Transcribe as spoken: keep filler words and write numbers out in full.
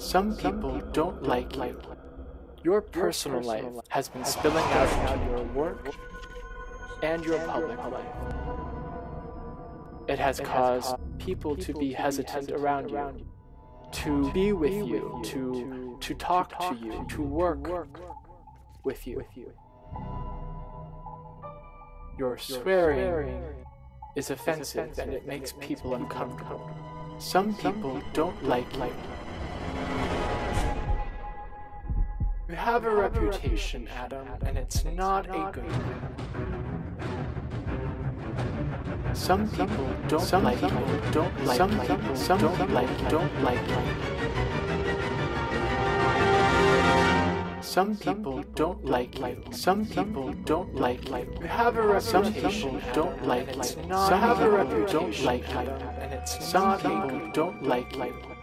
Some people don't like you. Your personal life has been spilling out into your work and your public life. It has caused people to be hesitant around you, to be with you, to, to talk to you, to work with you. Your swearing is offensive and it makes people uncomfortable. Some people don't like you. You have a reputation, Adam, and it's not a good one. Some people don't like you, don't like you, some people don't like you, don't like you. Some people don't like you, some people don't like you. You have a reputation, don't like you, some people don't like you, and it's not a good one. Some people don't like you,